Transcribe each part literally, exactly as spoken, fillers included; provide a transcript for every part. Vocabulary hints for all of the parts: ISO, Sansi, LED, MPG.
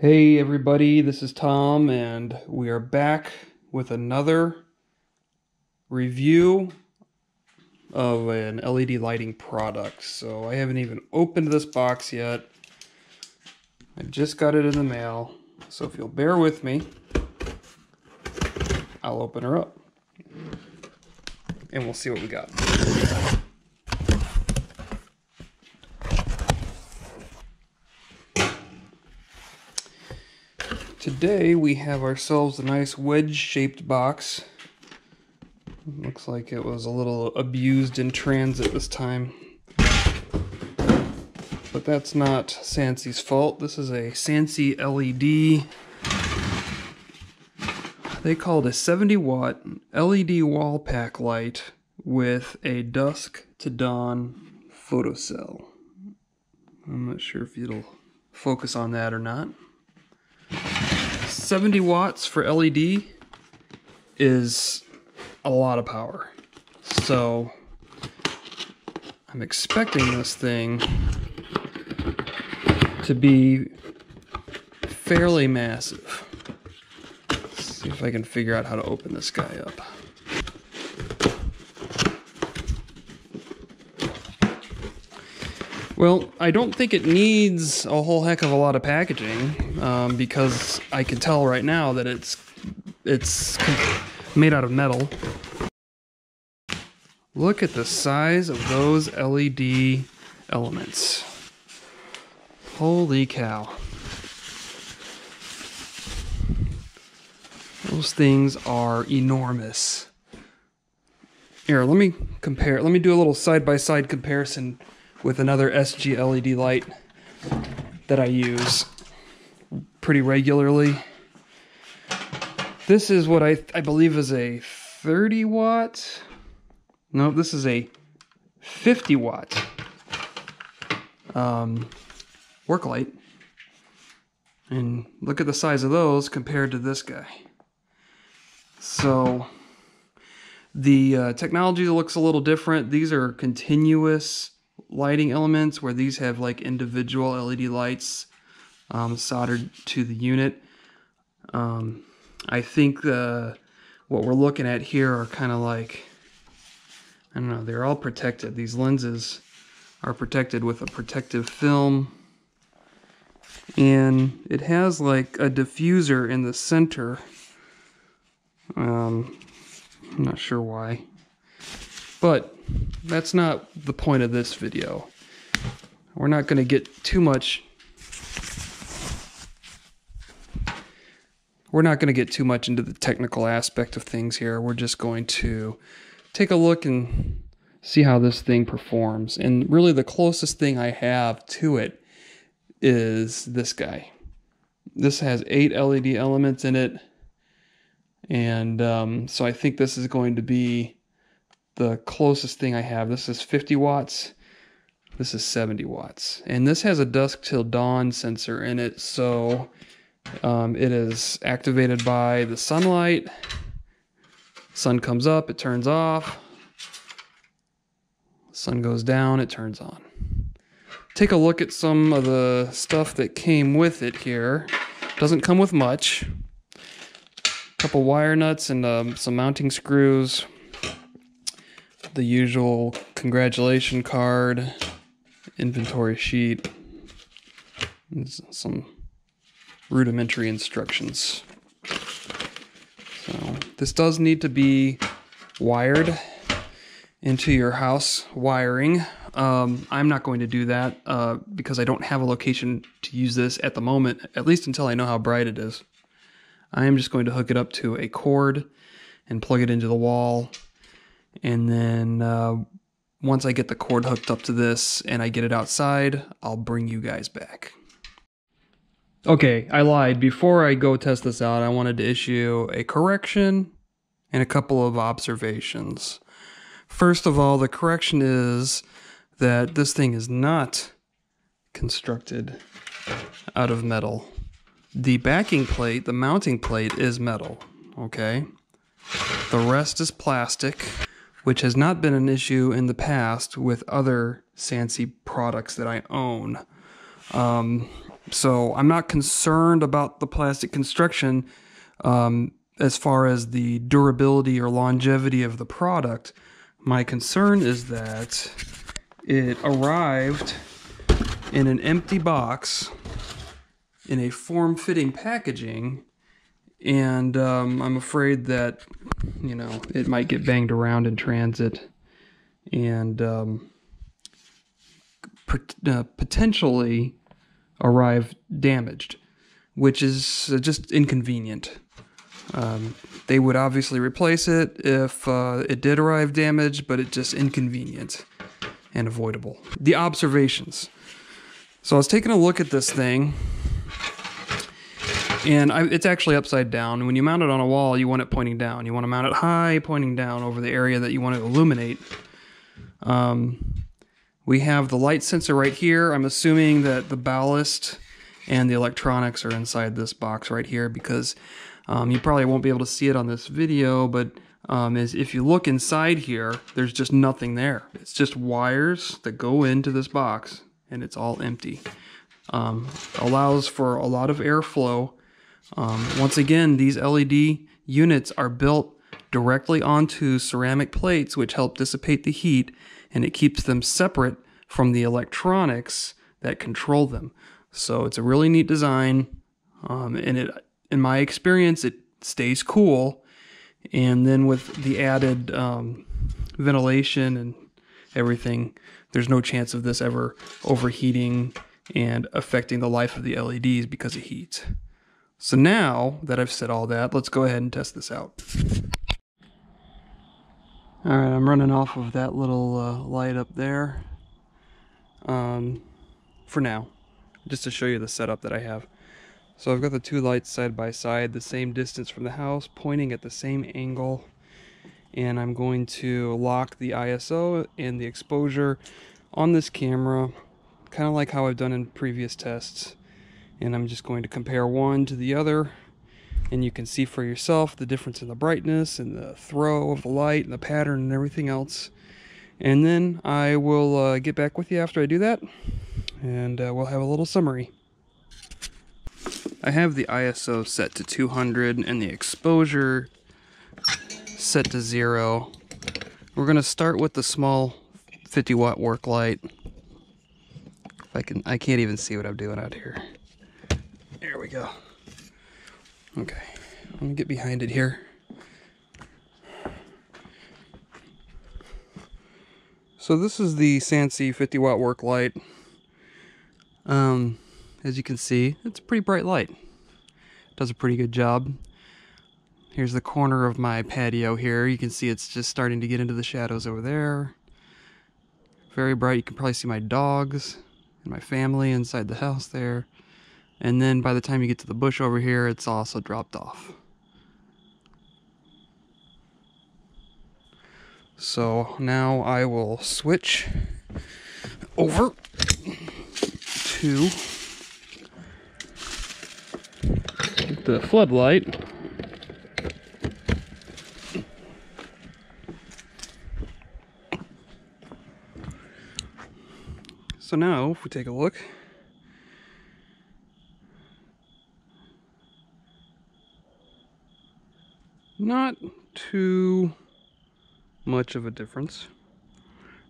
Hey everybody, this is Tom, and we are back with another review of an L E D lighting product. So I haven't even opened this box yet. I just got it in the mail, so if you'll bear with me, I'll open her up and we'll see what we got. Today we have ourselves a nice wedge-shaped box. Looks like it was a little abused in transit this time. But that's not Sansi's fault. This is a Sansi L E D. They call it a seventy watt L E D wall pack light with a dusk to dawn photocell. I'm not sure if it'll focus on that or not. seventy watts for L E D is a lot of power, so I'm expecting this thing to be fairly massive. Let's see if I can figure out how to open this guy up. Well, I don't think it needs a whole heck of a lot of packaging, um, because I can tell right now that it's it's made out of metal. Look at the size of those L E D elements. Holy cow. Those things are enormous. Here, let me compare. Let me do a little side-by-side comparison with another S G L E D light that I use pretty regularly. This is what I, I believe is a thirty watt. No, this is a fifty watt um, work light. And look at the size of those compared to this guy. So the uh, technology looks a little different. These are continuous lighting elements, where these have like individual L E D lights um, soldered to the unit. Um, I think the what we're looking at here are kind of like, I don't know, they're all protected. These lenses are protected with a protective film, and it has like a diffuser in the center. Um, I'm not sure why, but that's not the point of this video. We're not going to get too much. We're not going to get too much into the technical aspect of things here. We're just going to take a look and see how this thing performs. And really the closest thing I have to it is this guy. This has eight L E D elements in it. And um, so I think this is going to be the closest thing I have. This is fifty watts, this is seventy watts, and this has a dusk till dawn sensor in it, so um, it is activated by the sunlight. Sun comes up, it turns off. Sun goes down, it turns on. Take a look at some of the stuff that came with it here. Doesn't come with much. A couple wire nuts and um, some mounting screws. The usual congratulation card, inventory sheet, and some rudimentary instructions. So this does need to be wired into your house wiring. Um, I'm not going to do that uh, because I don't have a location to use this at the moment, at least until I know how bright it is. I am just going to hook it up to a cord and plug it into the wall. And then uh, once I get the cord hooked up to this and I get it outside, I'll bring you guys back. Okay, I lied. Before I go test this out, I wanted to issue a correction and a couple of observations. First of all, the correction is that this thing is not constructed out of metal. The backing plate, the mounting plate, is metal, okay? The rest is plastic, which has not been an issue in the past with other Sansi products that I own. Um, So I'm not concerned about the plastic construction um, as far as the durability or longevity of the product. My concern is that it arrived in an empty box in a form-fitting packaging, and um, I'm afraid that, you know, it might get banged around in transit and um, pot uh, potentially arrive damaged, which is just inconvenient. Um, they would obviously replace it if uh, it did arrive damaged, but it's just inconvenient and avoidable. The observations. So I was taking a look at this thing, and I, it's actually upside down. When you mount it on a wall, you want it pointing down. You want to mount it high, pointing down over the area that you want to illuminate. Um, we have the light sensor right here. I'm assuming that the ballast and the electronics are inside this box right here, because um, you probably won't be able to see it on this video, but um, is if you look inside here, there's just nothing there. It's just wires that go into this box, and it's all empty. Um, allows for a lot of airflow. Um, once again, these L E D units are built directly onto ceramic plates, which help dissipate the heat, and it keeps them separate from the electronics that control them. So it's a really neat design, um, and it, in my experience, it stays cool. And then with the added um, ventilation and everything, there's no chance of this ever overheating and affecting the life of the L E Ds because of heat. So now that I've said all that, let's go ahead and test this out. All right, I'm running off of that little uh, light up there um, for now, just to show you the setup that I have. So I've got the two lights side by side, the same distance from the house, pointing at the same angle, and I'm going to lock the I S O and the exposure on this camera, kind of like how I've done in previous tests, and I'm just going to compare one to the other, and you can see for yourself the difference in the brightness and the throw of the light and the pattern and everything else. And then I will uh, get back with you after I do that, and uh, we'll have a little summary. I have the I S O set to two hundred and the exposure set to zero. We're going to start with the small fifty watt work light. If I can, I can't even see what I'm doing out here. There we go. Okay, I'm gonna get behind it here. So this is the Sansi fifty watt work light. Um, as you can see, it's a pretty bright light. It does a pretty good job. Here's the corner of my patio here. You can see it's just starting to get into the shadows over there. Very bright. You can probably see my dogs and my family inside the house there. And then by the time you get to the bush over here, it's also dropped off. So now I will switch over to the floodlight. So now if we take a look, not too much of a difference.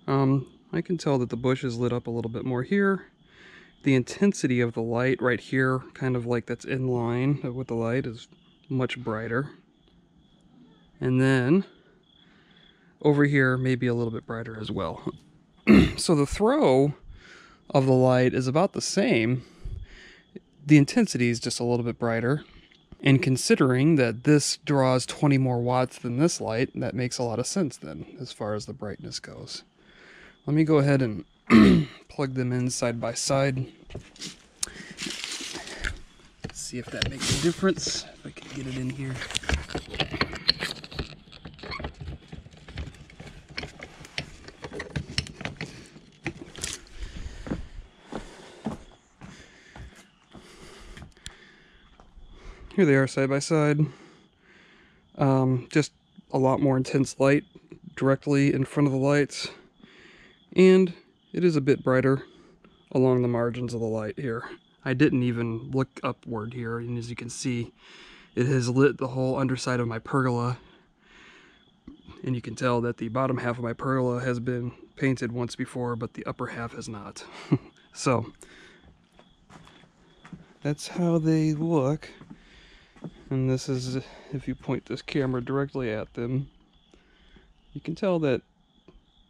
Um, I can tell that the bush is lit up a little bit more here. The intensity of the light right here, kind of like that's in line with the light, is much brighter. And then over here, maybe a little bit brighter as well. So the throw of the light is about the same. The intensity is just a little bit brighter. And considering that this draws twenty more watts than this light, that makes a lot of sense then, as far as the brightness goes. Let me go ahead and plug them in side by side. Let's see if that makes a difference, if I can get it in here. Here they are side by side. Um, just a lot more intense light directly in front of the lights. And it is a bit brighter along the margins of the light here. I didn't even look upward here, and as you can see, it has lit the whole underside of my pergola. And you can tell that the bottom half of my pergola has been painted once before, but the upper half has not. So that's how they look. And this is, if you point this camera directly at them, you can tell that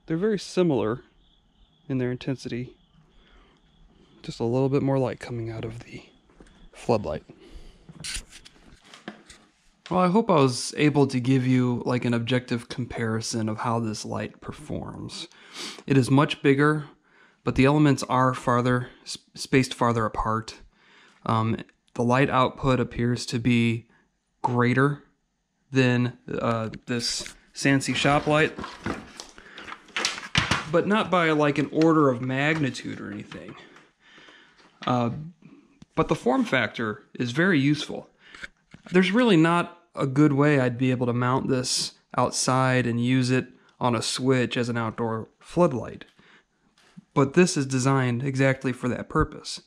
they're very similar in their intensity. Just a little bit more light coming out of the floodlight. Well, I hope I was able to give you like an objective comparison of how this light performs. It is much bigger, but the elements are farther, spaced farther apart. Um, the light output appears to be greater than uh, this Sansi shop light, but not by like an order of magnitude or anything. Uh, but the form factor is very useful. There's really not a good way I'd be able to mount this outside and use it on a switch as an outdoor floodlight. But this is designed exactly for that purpose.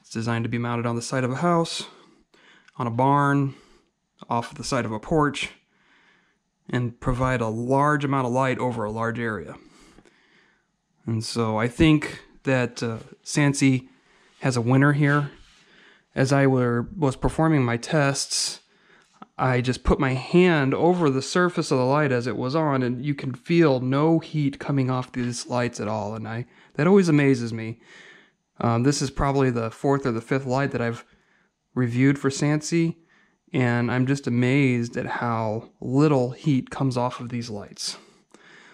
It's designed to be mounted on the side of a house, on a barn, off the side of a porch, and provide a large amount of light over a large area. And so I think that uh, Sansi has a winner here. As I were, was performing my tests, I just put my hand over the surface of the light as it was on, and you can feel no heat coming off these lights at all, and I that always amazes me. Um, this is probably the fourth or the fifth light that I've reviewed for Sansi, and I'm just amazed at how little heat comes off of these lights.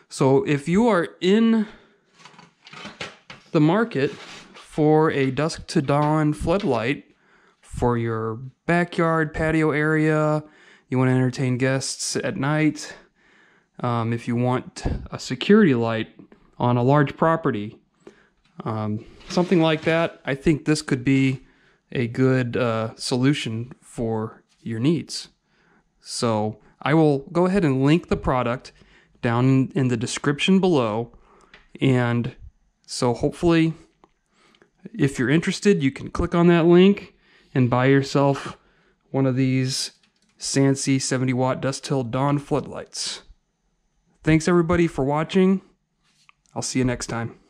So if you are in the market for a dusk to dawn floodlight, for your backyard, patio area, you want to entertain guests at night, um, if you want a security light on a large property, um, something like that, I think this could be a good uh, solution for your needs. So I will go ahead and link the product down in the description below, and so hopefully if you're interested you can click on that link and buy yourself one of these Sansi seventy watt dusk till dawn floodlights. Thanks everybody for watching. I'll see you next time.